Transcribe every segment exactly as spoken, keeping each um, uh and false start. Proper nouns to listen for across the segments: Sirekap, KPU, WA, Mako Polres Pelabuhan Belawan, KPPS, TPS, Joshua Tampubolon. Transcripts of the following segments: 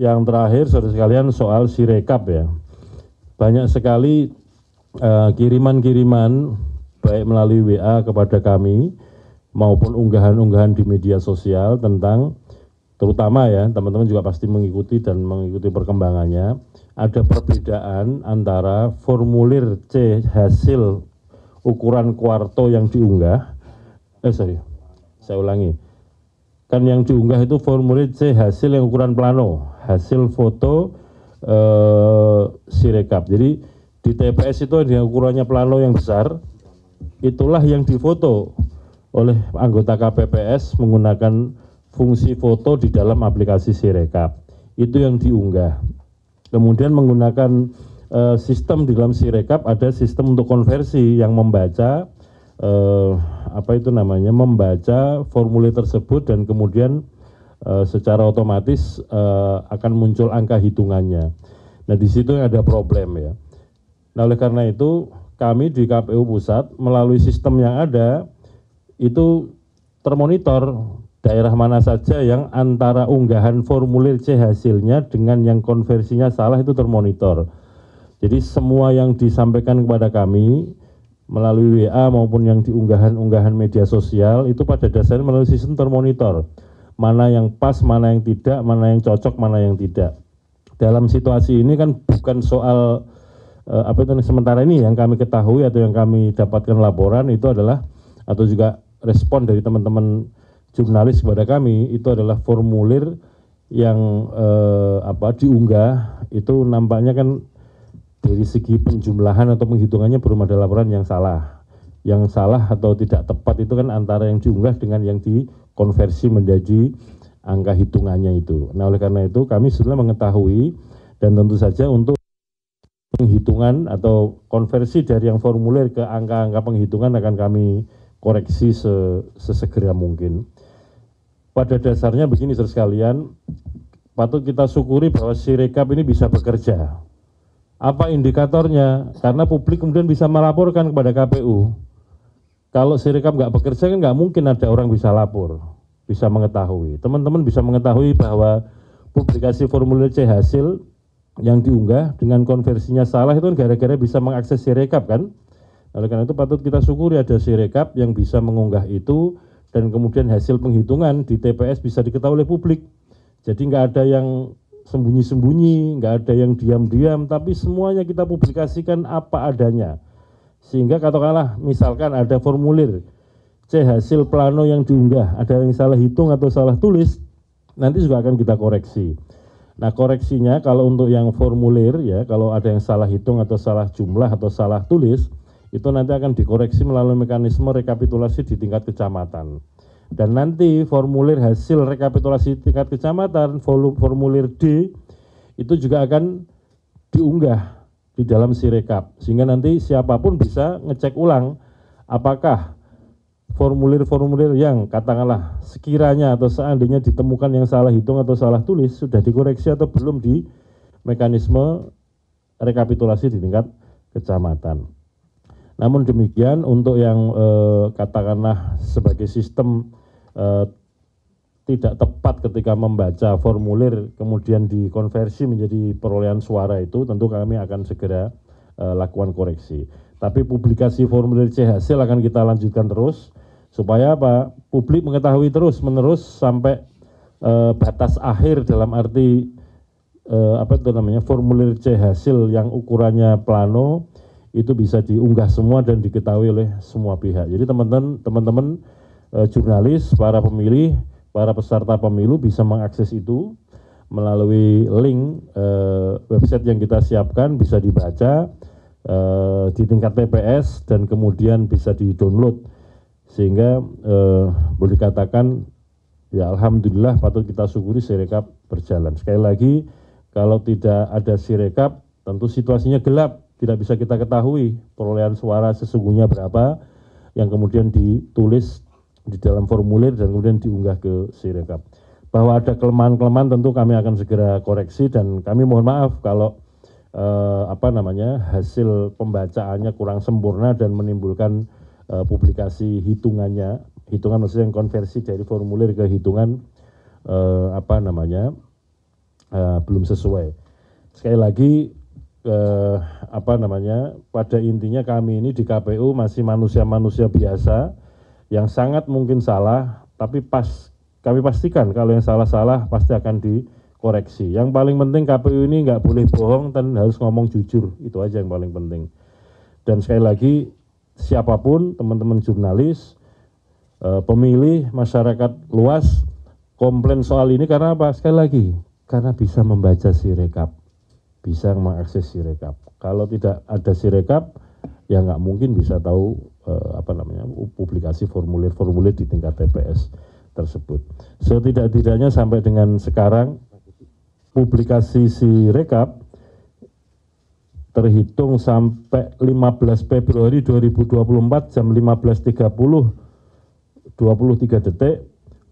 Yang terakhir, saudara sekalian, soal Sirekap ya. Banyak sekali kiriman-kiriman uh, baik melalui W A kepada kami maupun unggahan-unggahan di media sosial tentang, terutama ya, teman-teman juga pasti mengikuti dan mengikuti perkembangannya. Ada perbedaan antara formulir C hasil ukuran kuarto yang diunggah. Eh sorry, saya ulangi. Kan yang diunggah itu formulir C hasil yang ukuran plano, hasil foto eh, Sirekap. Jadi di T P S itu yang ukurannya plano yang besar, itulah yang difoto oleh anggota K P P S menggunakan fungsi foto di dalam aplikasi Sirekap, itu yang diunggah. Kemudian menggunakan e, sistem di dalam Sirekap, ada sistem untuk konversi yang membaca e, apa itu namanya, membaca formulir tersebut dan kemudian e, secara otomatis e, akan muncul angka hitungannya. Nah, di situ ada problem ya. Nah, oleh karena itu kami di K P U Pusat melalui sistem yang ada itu termonitor daerah mana saja yang antara unggahan formulir C hasilnya dengan yang konversinya salah itu termonitor. Jadi semua yang disampaikan kepada kami melalui W A maupun yang diunggahan-unggahan media sosial itu pada dasarnya melalui sistem termonitor. Mana yang pas, mana yang tidak, mana yang cocok, mana yang tidak. Dalam situasi ini kan bukan soal eh, apa itu sementara ini yang kami ketahui atau yang kami dapatkan laporan itu adalah, atau juga respon dari teman-teman jurnalis kepada kami, itu adalah formulir yang eh, apa diunggah itu nampaknya kan dari segi penjumlahan atau penghitungannya belum ada laporan yang salah. Yang salah atau tidak tepat itu kan antara yang diunggah dengan yang dikonversi menjadi angka hitungannya itu. Nah, oleh karena itu kami sudah mengetahui dan tentu saja untuk penghitungan atau konversi dari yang formulir ke angka-angka penghitungan akan kami koreksi sesegera mungkin. Pada dasarnya begini saudara sekalian, patut kita syukuri bahwa Sirekap ini bisa bekerja. Apa indikatornya? Karena publik kemudian bisa melaporkan kepada K P U. Kalau Sirekap nggak bekerja kan nggak mungkin ada orang bisa lapor, bisa mengetahui. Teman-teman bisa mengetahui bahwa publikasi formulir C hasil yang diunggah dengan konversinya salah itu kan gara-gara bisa mengakses Sirekap kan. Oleh karena itu patut kita syukuri ada Sirekap yang bisa mengunggah itu dan kemudian hasil penghitungan di T P S bisa diketahui oleh publik. Jadi nggak ada yang sembunyi-sembunyi, nggak ada yang diam-diam, tapi semuanya kita publikasikan apa adanya. Sehingga katakanlah misalkan ada formulir C hasil plano yang diunggah, ada yang salah hitung atau salah tulis, nanti juga akan kita koreksi. Nah, koreksinya kalau untuk yang formulir ya, kalau ada yang salah hitung atau salah jumlah atau salah tulis, itu nanti akan dikoreksi melalui mekanisme rekapitulasi di tingkat kecamatan. Dan nanti formulir hasil rekapitulasi tingkat kecamatan, formulir D, itu juga akan diunggah di dalam Sirekap. Sehingga nanti siapapun bisa ngecek ulang apakah formulir-formulir yang katakanlah sekiranya atau seandainya ditemukan yang salah hitung atau salah tulis, sudah dikoreksi atau belum di mekanisme rekapitulasi di tingkat kecamatan. Namun demikian untuk yang eh, katakanlah sebagai sistem eh, tidak tepat ketika membaca formulir kemudian dikonversi menjadi perolehan suara itu tentu kami akan segera eh, lakukan koreksi. Tapi publikasi formulir C hasil akan kita lanjutkan terus supaya apa? Publik mengetahui terus-menerus sampai eh, batas akhir dalam arti eh, apa itu namanya formulir C hasil yang ukurannya plano itu bisa diunggah semua dan diketahui oleh semua pihak. Jadi teman-teman, teman-teman e, jurnalis, para pemilih, para peserta pemilu bisa mengakses itu melalui link e, website yang kita siapkan, bisa dibaca e, di tingkat T P S dan kemudian bisa di-download. Sehingga e, boleh dikatakan ya alhamdulillah patut kita syukuri Sirekap berjalan. Sekali lagi kalau tidak ada Sirekap tentu situasinya gelap. Tidak bisa kita ketahui perolehan suara sesungguhnya berapa yang kemudian ditulis di dalam formulir dan kemudian diunggah ke Sirekap. Bahwa ada kelemahan-kelemahan tentu kami akan segera koreksi dan kami mohon maaf kalau eh, apa namanya hasil pembacaannya kurang sempurna dan menimbulkan eh, publikasi hitungannya, hitungan maksudnya yang konversi dari formulir ke hitungan eh, apa namanya uh, belum sesuai. Sekali lagi uh, apa namanya, pada intinya kami ini di K P U masih manusia-manusia biasa yang sangat mungkin salah, tapi pas kami pastikan kalau yang salah-salah pasti akan dikoreksi. Yang paling penting K P U ini nggak boleh bohong dan harus ngomong jujur, itu aja yang paling penting. Dan sekali lagi siapapun, teman-teman jurnalis, pemilih, masyarakat luas, komplain soal ini karena apa? Sekali lagi, karena bisa membaca Sirekap, bisa mengakses Sirekap. Kalau tidak ada Sirekap, ya nggak mungkin bisa tahu eh, apa namanya publikasi formulir-formulir di tingkat T P S tersebut. Setidak-tidaknya sampai dengan sekarang, publikasi Sirekap terhitung sampai lima belas Februari dua ribu dua puluh empat jam lima belas tiga puluh dua puluh tiga detik,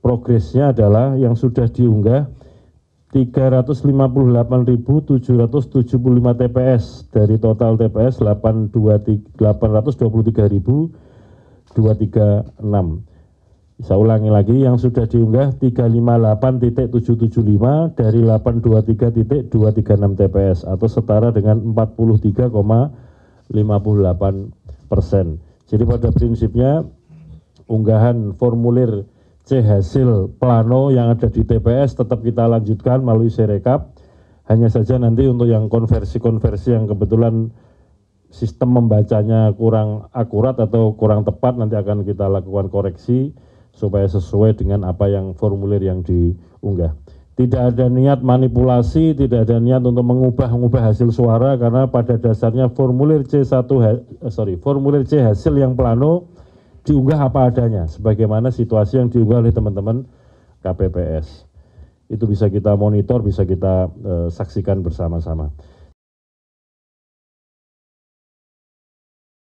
progresnya adalah yang sudah diunggah tiga ratus lima puluh delapan ribu tujuh ratus tujuh puluh lima T P S dari total T P S delapan ratus dua puluh tiga ribu dua ratus tiga puluh enam. Saya ulangi lagi, yang sudah diunggah tiga ratus lima puluh delapan ribu tujuh ratus tujuh puluh lima dari delapan ratus dua puluh tiga ribu dua ratus tiga puluh enam T P S atau setara dengan empat puluh tiga koma lima delapan persen. Jadi pada prinsipnya unggahan formulir C hasil plano yang ada di T P S tetap kita lanjutkan melalui Sirekap. Hanya saja nanti untuk yang konversi-konversi yang kebetulan sistem membacanya kurang akurat atau kurang tepat, nanti akan kita lakukan koreksi supaya sesuai dengan apa yang formulir yang diunggah. Tidak ada niat manipulasi, tidak ada niat untuk mengubah-ubah hasil suara, karena pada dasarnya formulir C satu sorry formulir C hasil yang plano diunggah apa adanya, sebagaimana situasi yang diunggah oleh teman-teman K P P S. Itu bisa kita monitor, bisa kita e, saksikan bersama-sama.